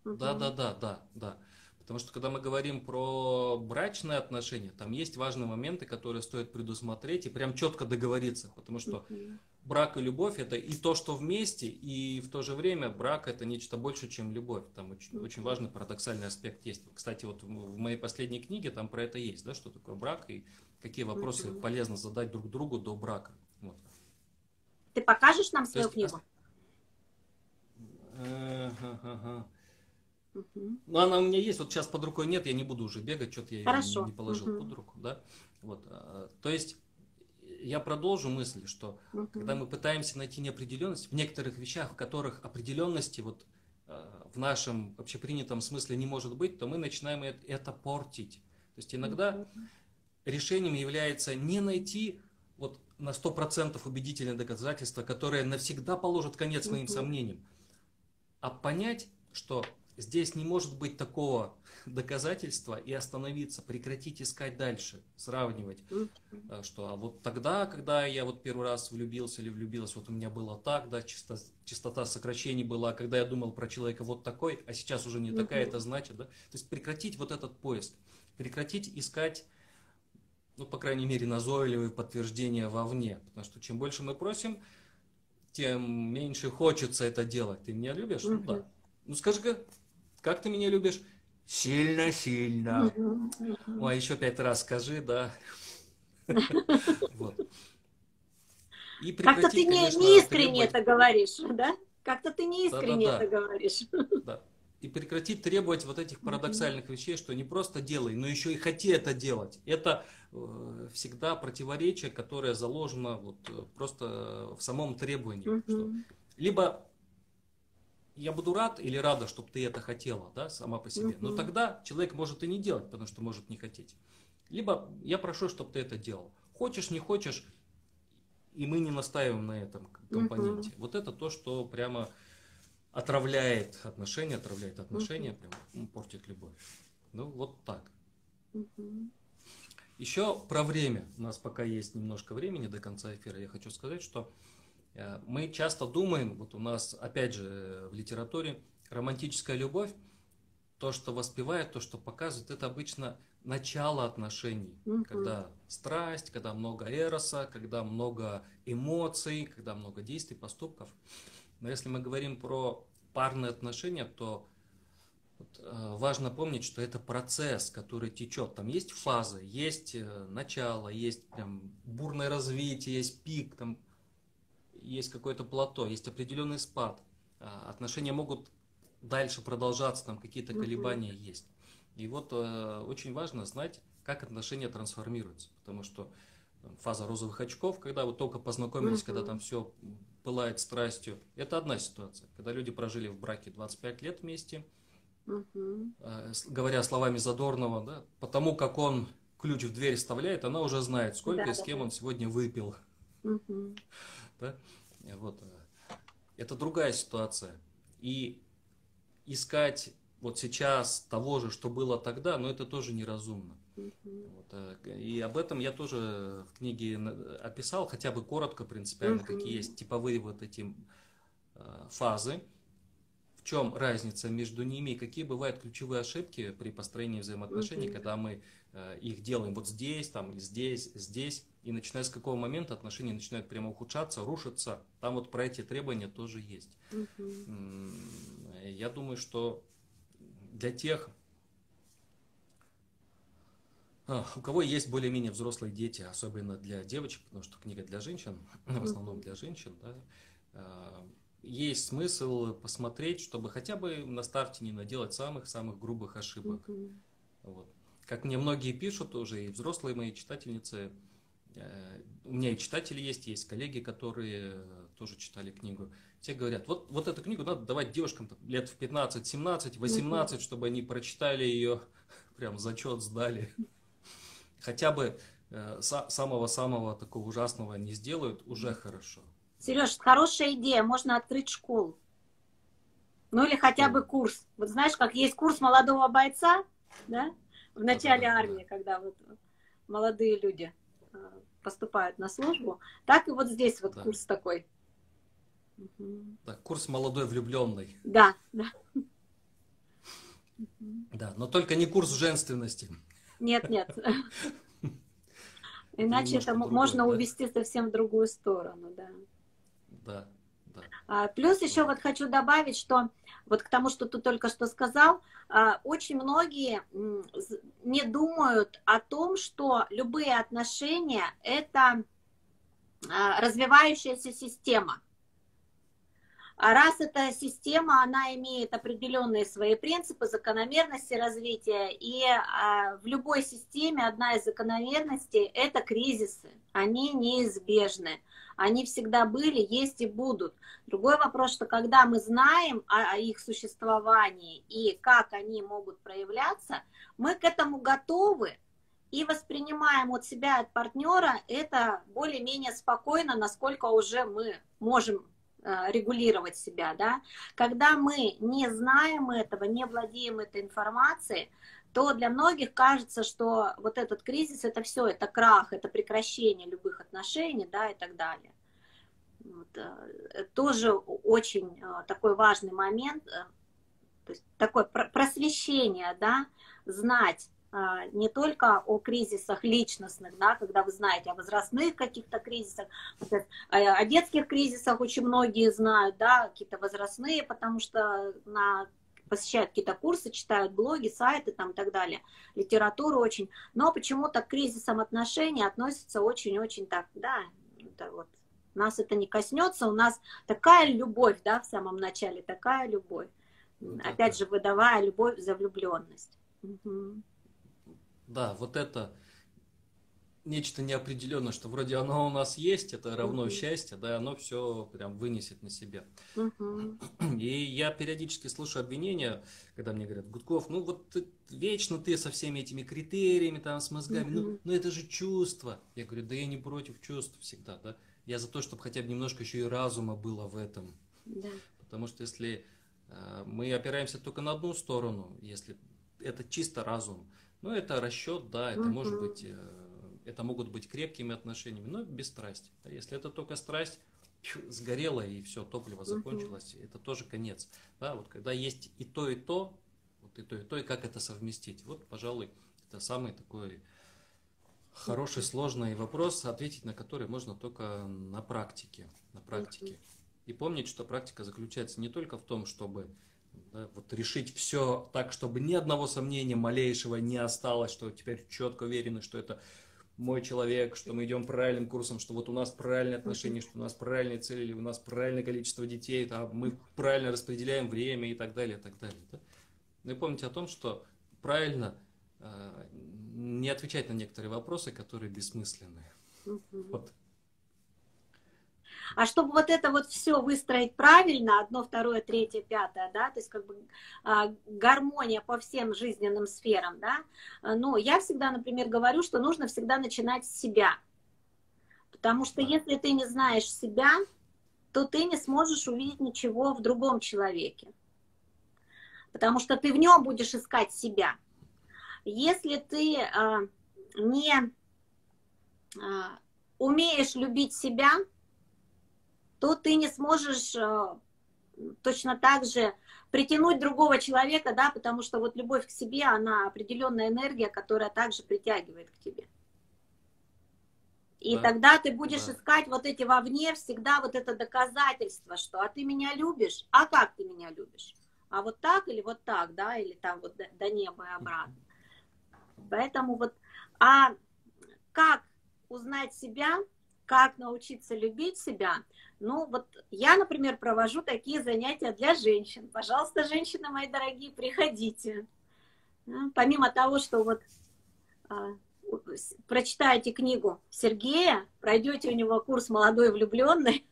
Да, угу. да, да, да, да. Потому что когда мы говорим про брачные отношения, там есть важные моменты, которые стоит предусмотреть и прям четко договориться. Потому что угу. брак и любовь – это и то, что вместе, и в то же время брак – это нечто больше, чем любовь. Там очень, угу. очень важный парадоксальный аспект есть. Кстати, вот в моей последней книге там про это есть, да, что такое брак и... Какие вопросы mm-hmm. полезно задать друг другу до брака. Вот. Ты покажешь нам свою книгу? Ага. Mm-hmm. Ну, она у меня есть, вот сейчас под рукой нет, я не буду уже бегать, что-то я Хорошо. ее не положил mm-hmm. под руку. Да? Вот. То есть, я продолжу мысль, что mm-hmm. когда мы пытаемся найти неопределенность, в некоторых вещах, в которых определенности вот, в нашем общепринятом смысле не может быть, то мы начинаем это портить. То есть, иногда... Mm-hmm. решением является не найти вот на сто процентов убедительное доказательство, которое навсегда положит конец моим сомнениям, а понять, что здесь не может быть такого доказательства и остановиться, прекратить искать дальше, сравнивать, что а вот тогда, когда я вот первый раз влюбился или влюбилась, вот у меня было так, да, чисто, частота сокращений была, когда я думал про человека вот такой, а сейчас уже не такая, это значит, да, то есть прекратить вот этот поиск, прекратить искать, ну, по крайней мере, назойливые подтверждения вовне. Потому что чем больше мы просим, тем меньше хочется это делать. Ты меня любишь? Угу. Ну да. Ну скажи-ка, как ты меня любишь? Сильно-сильно. Угу. Ну, а еще пять раз скажи, да. Как-то ты не искренне это говоришь, да? Как-то ты не искренне это говоришь. И прекратить требовать вот этих парадоксальных mm-hmm. вещей, что не просто делай, но еще и хоти это делать. Это э, всегда противоречие, которое заложено вот, просто в самом требовании. Mm-hmm. Что либо я буду рад или рада, чтобы ты это хотела, да, сама по себе. Mm-hmm. Но тогда человек может и не делать, потому что может не хотеть. Либо я прошу, чтобы ты это делал. Хочешь, не хочешь, и мы не настаиваем на этом компоненте. Mm-hmm. Вот это то, что прямо... отравляет отношения, отравляет отношения, uh-huh. прям портит любовь. Ну, вот так. Uh-huh. Еще про время. У нас пока есть немножко времени до конца эфира. Я хочу сказать, что мы часто думаем, вот у нас, опять же, в литературе романтическая любовь то, что воспевает, то, что показывает, это обычно начало отношений. Угу. Когда страсть, когда много эроса, когда много эмоций, когда много действий, поступков. Но если мы говорим про парные отношения, то вот, э, важно помнить, что это процесс, который течет. Там есть фазы, есть э, начало, есть прям бурное развитие, есть пик, там есть какое-то плато, есть определенный спад. Э, отношения могут дальше продолжаться, там какие-то колебания есть. И вот э, очень важно знать, как отношения трансформируются. Потому что там, фаза розовых очков, когда вы только познакомились, когда там все пылает страстью, это одна ситуация. Когда люди прожили в браке двадцать пять лет вместе, э, говоря словами Задорнова, да, потому как он ключ в дверь вставляет, она уже знает, сколько да, и с кем он сегодня выпил. Да? Вот. Это другая ситуация. И искать вот сейчас того же, что было тогда, но это тоже неразумно. Mm-hmm. Вот, и об этом я тоже в книге описал, хотя бы коротко, принципиально, mm-hmm. какие есть типовые вот эти э, фазы, в чем разница между ними, и какие бывают ключевые ошибки при построении взаимоотношений, mm-hmm. когда мы э, их делаем вот здесь, там, здесь, здесь, и начиная с какого момента отношения начинают прямо ухудшаться, рушиться, там вот про эти требования тоже есть. Mm-hmm. Я думаю, что для тех, у кого есть более-менее взрослые дети, особенно для девочек, потому что книга для женщин, в основном для женщин, да, есть смысл посмотреть, чтобы хотя бы на старте не наделать самых-самых грубых ошибок. Вот. Как мне многие пишут уже, и взрослые мои читательницы, у меня и читатели есть, есть коллеги, которые тоже читали книгу. Те говорят, вот, вот эту книгу надо давать девушкам лет в пятнадцать, семнадцать, восемнадцать, mm-hmm. чтобы они прочитали ее, прям зачет сдали. Хотя бы э, самого-самого такого ужасного не сделают, уже хорошо. Сереж, хорошая идея, можно открыть школу. Ну или хотя бы курс. Вот знаешь, как есть курс молодого бойца, да? В начале да, да, армии, да. когда вот молодые люди поступают на службу. Так и вот здесь вот да. курс такой. Да, курс молодой влюбленный. Да, да. Да, но только не курс женственности. Нет, нет. Иначе это другое, можно да? увести совсем в другую сторону, да. Да, да. А, плюс еще да. вот хочу добавить, что вот к тому, что ты только что сказал, а, очень многие не думают о том, что любые отношения – это а, развивающаяся система. Раз эта система, она имеет определенные свои принципы, закономерности развития, и а, в любой системе одна из закономерностей – это кризисы, они неизбежны, они всегда были, есть и будут. Другой вопрос, что когда мы знаем о, о их существовании и как они могут проявляться, мы к этому готовы и воспринимаем от себя, от партнера это более-менее спокойно, насколько уже мы можем регулировать себя, да, когда мы не знаем этого, не владеем этой информацией, то для многих кажется, что вот этот кризис, это все, это крах, это прекращение любых отношений, да, и так далее. Вот. Тоже очень такой важный момент, то есть такое просвещение, да, знать не только о кризисах личностных, да, когда вы знаете о возрастных каких-то кризисах, о детских кризисах очень многие знают, да, какие-то возрастные, потому что на, посещают какие-то курсы, читают блоги, сайты там, и так далее, литературу очень, но почему-то к кризисам отношений относятся очень-очень так, да, это вот, нас это не коснется, у нас такая любовь, да, в самом начале, такая любовь, вот опять же, выдавая любовь за влюбленность. Угу. Да, вот это нечто неопределенное, что вроде оно у нас есть, это равно uh-huh. счастье, да, оно все прям вынесет на себя. Uh-huh. И я периодически слушаю обвинения, когда мне говорят, Гудков, ну вот ты, вечно ты со всеми этими критериями, там, с мозгами, uh-huh. ну, ну это же чувство. Я говорю, да я не против чувств всегда, да. Я за то, чтобы хотя бы немножко еще и разума было в этом. Uh-huh. Потому что если э, мы опираемся только на одну сторону, если это чисто разум, ну, это расчет, да, это, угу. может быть, это могут быть крепкими отношениями, но без страсти. Если это только страсть, сгорела и все, топливо закончилось, угу. это тоже конец. Да, вот когда есть и то, и то, вот и то, и то, и как это совместить. Вот, пожалуй, это самый такой хороший, сложный вопрос, ответить на который можно только на практике. На практике. И помнить, что практика заключается не только в том, чтобы да, вот решить все так, чтобы ни одного сомнения малейшего не осталось, что теперь четко уверены, что это мой человек, что мы идем правильным курсом, что вот у нас правильные отношения, что у нас правильные цели, у нас правильное количество детей, да, мы правильно распределяем время и так далее, и так далее. Да? Ну и помните о том, что правильно э, не отвечать на некоторые вопросы, которые бессмысленны. Угу. Вот. А чтобы вот это вот все выстроить правильно, одно, второе, третье, пятое, да, то есть как бы э, гармония по всем жизненным сферам, да, ну, я всегда, например, говорю, что нужно всегда начинать с себя, потому что если ты не знаешь себя, то ты не сможешь увидеть ничего в другом человеке, потому что ты в нем будешь искать себя. Если ты э, не э, умеешь любить себя, то ты не сможешь точно так же притянуть другого человека, да, потому что вот любовь к себе, она определенная энергия, которая также притягивает к тебе. И да. тогда ты будешь да. искать вот эти вовне всегда вот это доказательство, что а ты меня любишь, а как ты меня любишь? А вот так или вот так, да, или там вот до, до неба и обратно. Поэтому вот, а как узнать себя, как научиться любить себя? Ну, вот я, например, провожу такие занятия для женщин. Пожалуйста, женщины мои дорогие, приходите. Помимо того, что вот а, прочитаете книгу Сергея, пройдете у него курс «Молодой влюбленный»,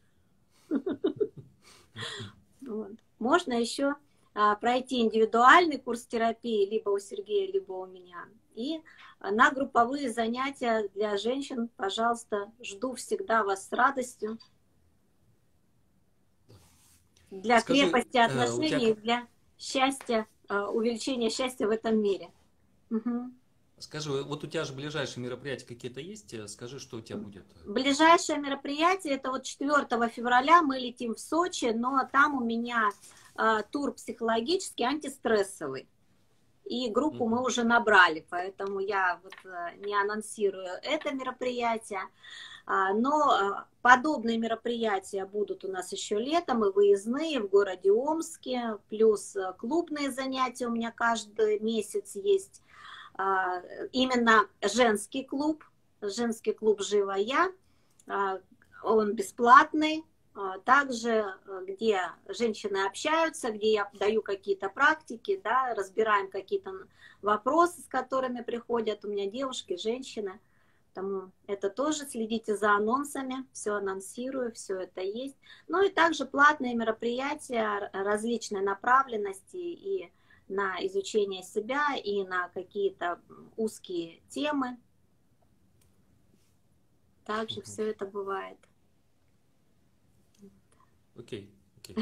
можно еще пройти индивидуальный курс терапии либо у Сергея, либо у меня. И на групповые занятия для женщин, пожалуйста, жду всегда вас с радостью. Для Скажи, крепости отношений, тебя... для счастья, увеличения счастья в этом мире. Угу. Скажи, вот у тебя же ближайшие мероприятия какие-то есть? Скажи, что у тебя будет? Ближайшее мероприятие, это вот четвёртого февраля мы летим в Сочи, но там у меня э, тур психологический, антистрессовый. И группу мы уже набрали, поэтому я вот не анонсирую это мероприятие. Но подобные мероприятия будут у нас еще летом, и выездные в городе Омске, плюс клубные занятия у меня каждый месяц есть. Именно женский клуб, женский клуб «Жива я», он бесплатный. Также, где женщины общаются, где я даю какие-то практики, да, разбираем какие-то вопросы, с которыми приходят у меня девушки, женщины. Поэтому это тоже следите за анонсами, все анонсирую, все это есть. Ну и также платные мероприятия различной направленности и на изучение себя, и на какие-то узкие темы. Также все это бывает. Окей, окей.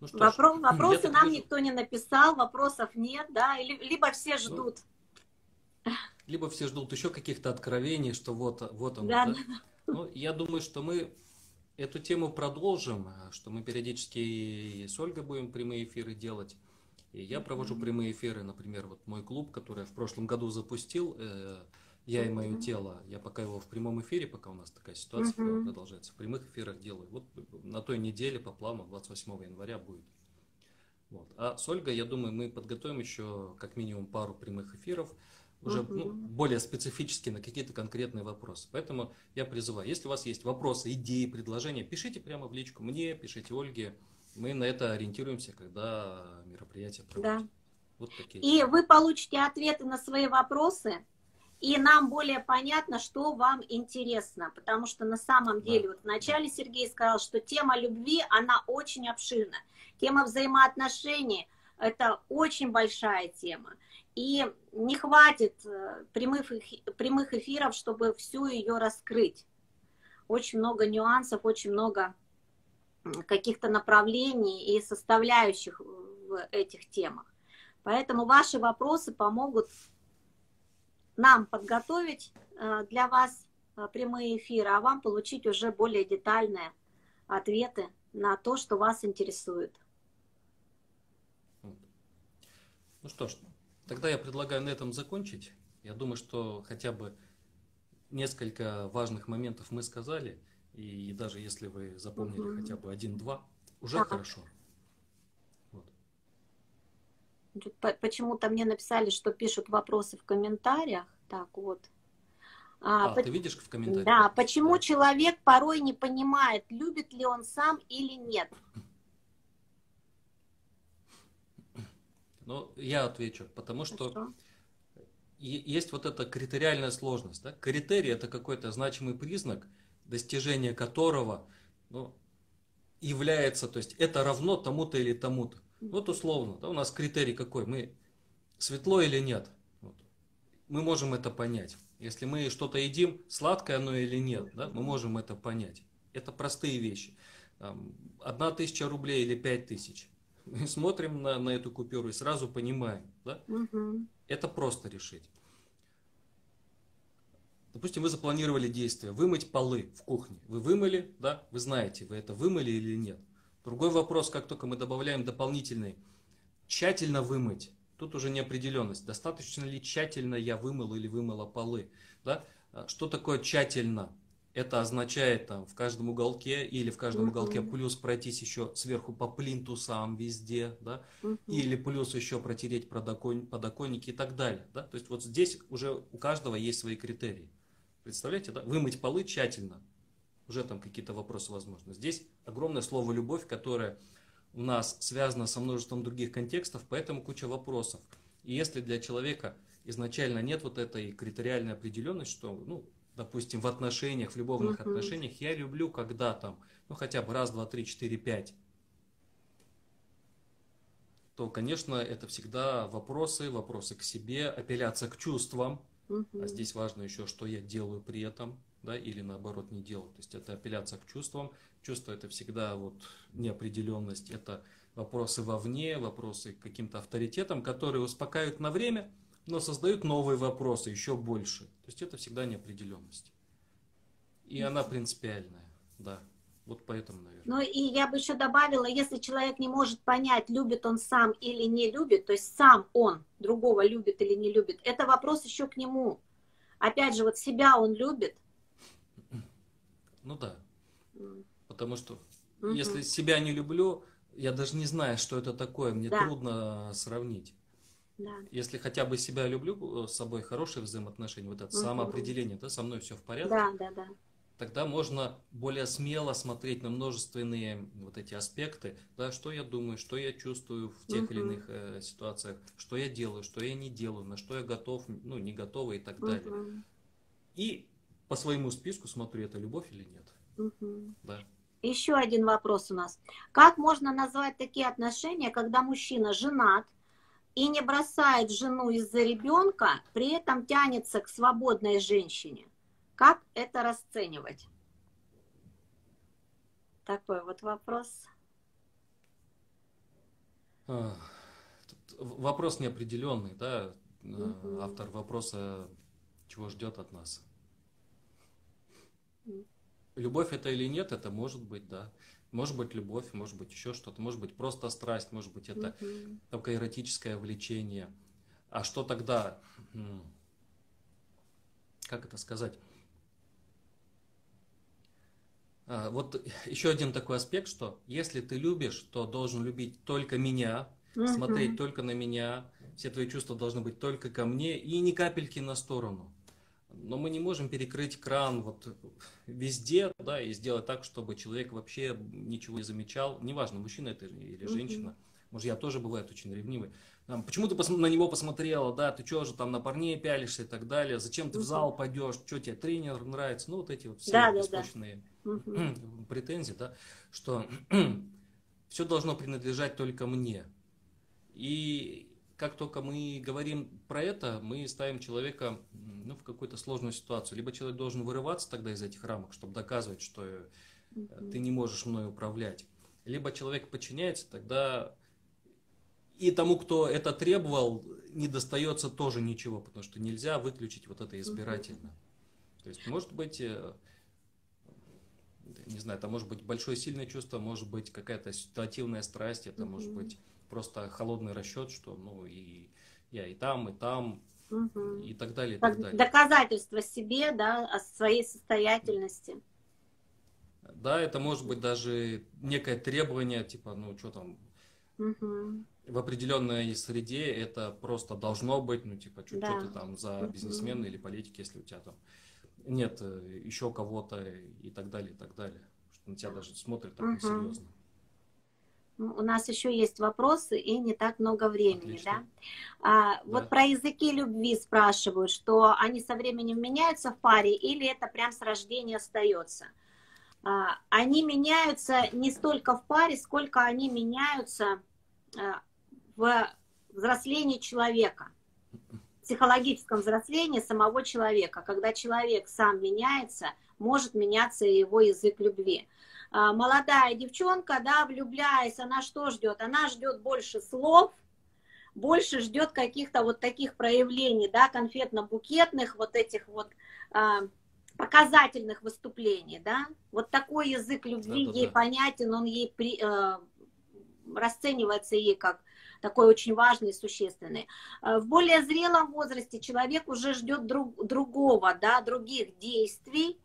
Ну, что Вопрос, вопросы нам вижу. Никто не написал, вопросов нет, да, либо все ждут. Ну, либо все ждут еще каких-то откровений, что вот, вот он. Да, да. Да. Ну, я думаю, что мы эту тему продолжим, что мы периодически и с Ольгой будем прямые эфиры делать. И я провожу прямые эфиры, например, вот мой клуб, который я в прошлом году запустил, «Я и мое mm-hmm. тело», я пока его в прямом эфире, пока у нас такая ситуация mm-hmm. продолжается, в прямых эфирах делаю. Вот на той неделе по плану двадцать восьмого января будет. Вот. А с Ольгой, я думаю, мы подготовим еще как минимум пару прямых эфиров, уже mm-hmm. ну, более специфически на какие-то конкретные вопросы. Поэтому я призываю, если у вас есть вопросы, идеи, предложения, пишите прямо в личку мне, пишите Ольге. Мы на это ориентируемся, когда мероприятие проводят. Да. Вот такие. И вы получите ответы на свои вопросы. И нам более понятно, что вам интересно, потому что на самом деле, вот вначале Сергей сказал, что тема любви, она очень обширна. Тема взаимоотношений – это очень большая тема. И не хватит прямых, прямых эфиров, чтобы всю ее раскрыть. Очень много нюансов, очень много каких-то направлений и составляющих в этих темах. Поэтому ваши вопросы помогут нам подготовить для вас прямые эфиры, а вам получить уже более детальные ответы на то, что вас интересует. Ну что ж, тогда я предлагаю на этом закончить. Я думаю, что хотя бы несколько важных моментов мы сказали, и даже если вы запомнили угу. хотя бы один-два, уже а-а. Хорошо. Вот. Почему-то мне написали, что пишут вопросы в комментариях. Так вот. А, а, по... ты видишь в комментариях? Да, почему да. человек порой не понимает, любит ли он сам или нет? Ну, я отвечу, потому что, что? есть вот эта критериальная сложность. Да? Критерий – это какой-то значимый признак, достижение которого ну, является, то есть это равно тому-то или тому-то. Вот условно, да, у нас критерий какой, мы светло или нет. Вот. Мы можем это понять. Если мы что-то едим, сладкое оно или нет, да, мы можем это понять. Это простые вещи. Одна тысяча рублей или пять тысяч. Мы смотрим на, на эту купюру и сразу понимаем. Да? Угу. Это просто решить. Допустим, вы запланировали действие. Вымыть полы в кухне. Вы вымыли, да? Вы знаете, вы это вымыли или нет. Другой вопрос, как только мы добавляем дополнительный, тщательно вымыть. Тут уже неопределенность. Достаточно ли тщательно я вымыл или вымыла полы? Да? Что такое тщательно? Это означает там, в каждом уголке или в каждом уголке плюс пройтись еще сверху по плинтусам везде, да? Или плюс еще протереть подоконники и так далее. Да? То есть вот здесь уже у каждого есть свои критерии. Представляете, да? Вымыть полы тщательно. Уже там какие-то вопросы возможны. Здесь огромное слово «любовь», которое у нас связано со множеством других контекстов, поэтому куча вопросов. И если для человека изначально нет вот этой критериальной определенности, что, ну, допустим, в отношениях, в любовных угу. отношениях я люблю, когда там, ну, хотя бы раз, два, три, четыре, пять, то, конечно, это всегда вопросы, вопросы к себе, апелляция к чувствам. Угу. А здесь важно еще, что я делаю при этом. Да, или наоборот не делать. То есть это апелляция к чувствам. Чувство – это всегда вот неопределенность, это вопросы вовне, вопросы к каким-то авторитетам, которые успокаивают на время, но создают новые вопросы, еще больше. То есть это всегда неопределенность. И она принципиальная. Да. Вот поэтому, наверное. Ну и я бы еще добавила, если человек не может понять, любит он сам или не любит, то есть сам он другого любит или не любит, это вопрос еще к нему. Опять же, вот себя он любит. Ну да, потому что угу. если себя не люблю, я даже не знаю, что это такое, мне да. трудно сравнить. Да. Если хотя бы себя люблю, с собой хорошие взаимоотношения, вот это угу. самоопределение, да, со мной все в порядке, да, да, да. тогда можно более смело смотреть на множественные вот эти аспекты, да, что я думаю, что я чувствую в тех угу. или иных э, ситуациях, что я делаю, что я не делаю, на что я готов, ну, не готова и так угу. далее. И по своему списку смотрю, это любовь или нет. Угу. Да. Еще один вопрос у нас. Как можно назвать такие отношения, когда мужчина женат и не бросает жену из-за ребенка, при этом тянется к свободной женщине? Как это расценивать? Такой вот вопрос. А, вопрос неопределенный, да? Угу. Автор вопроса, чего ждет от нас. Любовь это или нет, это может быть, да. Может быть любовь, может быть еще что-то, может быть просто страсть, может быть это mm-hmm. только эротическое влечение. А что тогда, как это сказать? А, вот еще один такой аспект, что если ты любишь, то должен любить только меня, mm-hmm. смотреть только на меня, все твои чувства должны быть только ко мне и ни капельки на сторону. Но мы не можем перекрыть кран вот везде, да, и сделать так, чтобы человек вообще ничего не замечал. Неважно, мужчина это или женщина. Mm-hmm. Мужья тоже бывают очень ревнивы. Почему ты на него посмотрела, да, ты что же там на парней пялишься и так далее, зачем ты mm-hmm. в зал пойдешь, что тебе тренер нравится, ну вот эти вот все да, беспочвенные да, да. mm-hmm. претензии, да, что все должно принадлежать только мне. И как только мы говорим про это, мы ставим человека ну, в какую-то сложную ситуацию. Либо человек должен вырываться тогда из этих рамок, чтобы доказывать, что mm-hmm. ты не можешь мной управлять. Либо человек подчиняется, тогда и тому, кто это требовал, не достается тоже ничего, потому что нельзя выключить вот это избирательно. Mm-hmm. То есть, может быть, не знаю, это может быть большое сильное чувство, может быть какая-то ситуативная страсть, это mm-hmm. может быть просто холодный расчет, что ну и я и там, и там, угу. и так далее, и так далее. Доказательство себе, да, о своей состоятельности. Да, это может быть даже некое требование, типа, ну, что там, угу. в определенной среде это просто должно быть, ну, типа, что да. ты там за бизнесмена угу. или политики, если у тебя там нет еще кого-то и так далее, и так далее. Что на тебя даже смотрят так угу. несерьезно. У нас еще есть вопросы и не так много времени. Да? А, да. Вот про языки любви спрашивают, что они со временем меняются в паре или это прям с рождения остается? А, они меняются не столько в паре, сколько они меняются а, в взрослении человека, в психологическом взрослении самого человека. Когда человек сам меняется, может меняться и его язык любви. Молодая девчонка, да, влюбляясь, она что ждет? Она ждет больше слов, больше ждет каких-то вот таких проявлений, да, конфетно-букетных, вот этих вот а, показательных выступлений, да. Вот такой язык любви да, да, ей да. понятен, он ей при, э, расценивается ей как такой очень важный, существенный. В более зрелом возрасте человек уже ждет друг, другого, да, других действий.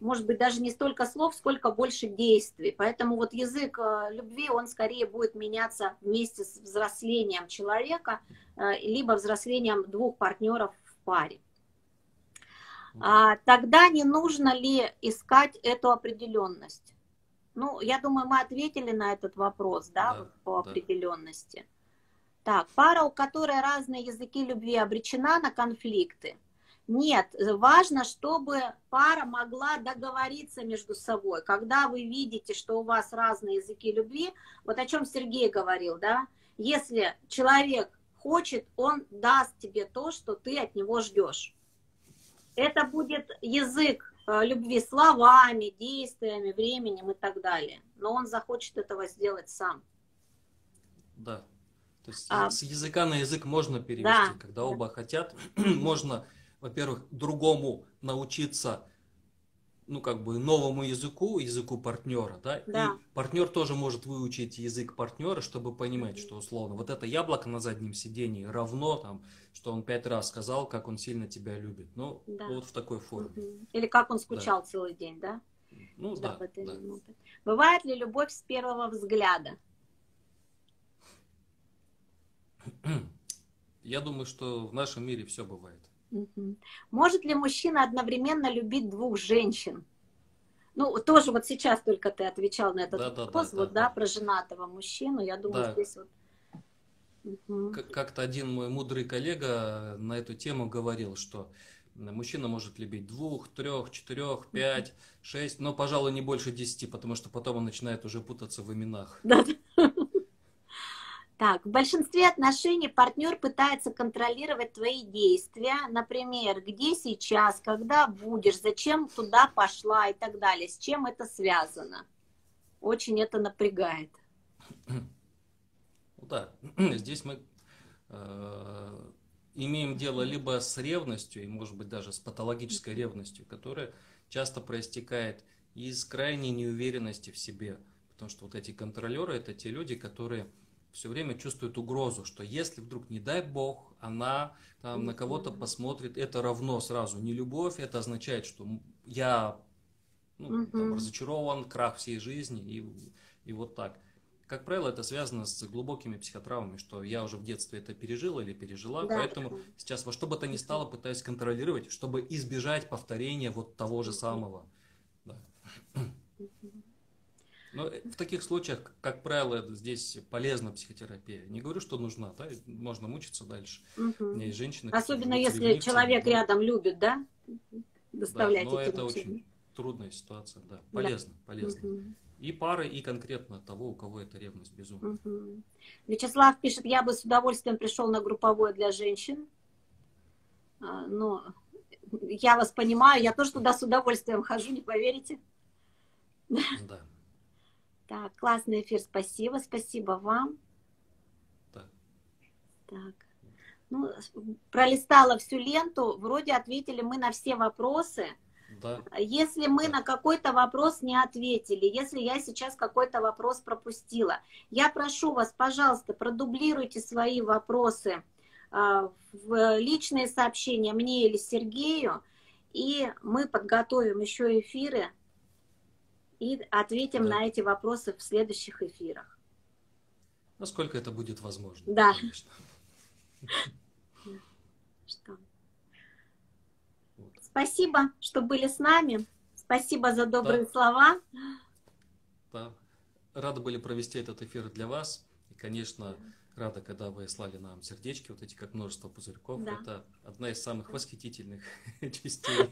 Может быть, даже не столько слов, сколько больше действий. Поэтому вот язык любви, он скорее будет меняться вместе с взрослением человека, либо взрослением двух партнеров в паре. А тогда не нужно ли искать эту определенность? Ну, я думаю, мы ответили на этот вопрос, да, да вот по да. определенности. Так, пара, у которой разные языки любви, обречена на конфликты. Нет, важно, чтобы пара могла договориться между собой. Когда вы видите, что у вас разные языки любви, вот о чем Сергей говорил, да, если человек хочет, он даст тебе то, что ты от него ждешь. Это будет язык любви словами, действиями, временем и так далее. Но он захочет этого сделать сам. Да, то есть а... с языка на язык можно перевести, да. когда оба да. хотят, можно... Во-первых, другому научиться, ну, как бы, новому языку, языку партнера, да? да. И партнер тоже может выучить язык партнера, чтобы понимать, что, условно, вот это яблоко на заднем сидении равно, там, что он пять раз сказал, как он сильно тебя любит. Ну, да. вот в такой форме. Или как он скучал да. целый день, да? Ну, да. да, да. Бывает ли любовь с первого взгляда? Я думаю, что в нашем мире все бывает. Может ли мужчина одновременно любить двух женщин? Ну, тоже вот сейчас только ты отвечал на этот да, вопрос, да, да, вот, да, да, про женатого мужчину, я думаю, да. здесь вот... Угу. Как-то один мой мудрый коллега на эту тему говорил, что мужчина может любить двух, трех, четырех, пять, шесть, но, пожалуй, не больше десяти, потому что потом он начинает уже путаться в именах. Да. Так, в большинстве отношений партнер пытается контролировать твои действия, например, где сейчас, когда будешь, зачем туда пошла и так далее, с чем это связано. Очень это напрягает. Да, здесь мы э, имеем дело либо с ревностью, и может быть даже с патологической ревностью, которая часто проистекает из крайней неуверенности в себе, потому что вот эти контролеры, это те люди, которые... все время чувствует угрозу, что если вдруг, не дай бог, она там, на кого-то посмотрит, это равно сразу не любовь, это означает, что я ну, там, разочарован, крах всей жизни и, и вот так. Как правило, это связано с глубокими психотравмами, что я уже в детстве это пережил или пережила, да, поэтому так. сейчас во что бы то ни стало пытаюсь контролировать, чтобы избежать повторения вот того же самого. Да. Но в таких случаях, как правило, здесь полезна психотерапия. Не говорю, что нужна, да? Можно мучиться дальше. Угу. И женщины, особенно если ревнивцы, человек да. рядом любит, да? Доставлять да, но это мужчины. Очень трудная ситуация, да. Полезно, да. полезно. Угу. И пары, и конкретно того, у кого эта ревность безумная. Угу. Вячеслав пишет, я бы с удовольствием пришел на групповое для женщин. Но я вас понимаю, я тоже туда с удовольствием хожу, не поверите? Да. Так, классный эфир, спасибо, спасибо вам. Да. Так. Ну, пролистала всю ленту, вроде ответили мы на все вопросы. Да. Если мы на какой-то вопрос не ответили, если я сейчас какой-то вопрос пропустила, я прошу вас, пожалуйста, продублируйте свои вопросы в личные сообщения мне или Сергею, и мы подготовим еще эфиры и ответим да. на эти вопросы в следующих эфирах. Насколько это будет возможно. Да. Конечно. Что? Вот. Спасибо, что были с нами. Спасибо за добрые да. слова. Да. Рады были провести этот эфир для вас. И, конечно, да. рада, когда вы слали нам сердечки, вот эти как множество пузырьков. Да. Это одна из самых восхитительных частей.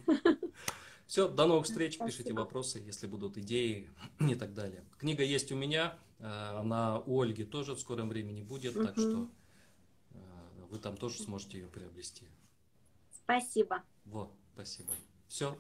Все, до новых встреч, Спасибо. Пишите вопросы, если будут идеи и так далее. Книга есть у меня, она у Ольги тоже в скором времени будет, угу. так что вы там тоже сможете ее приобрести. Спасибо. Вот, спасибо. Все.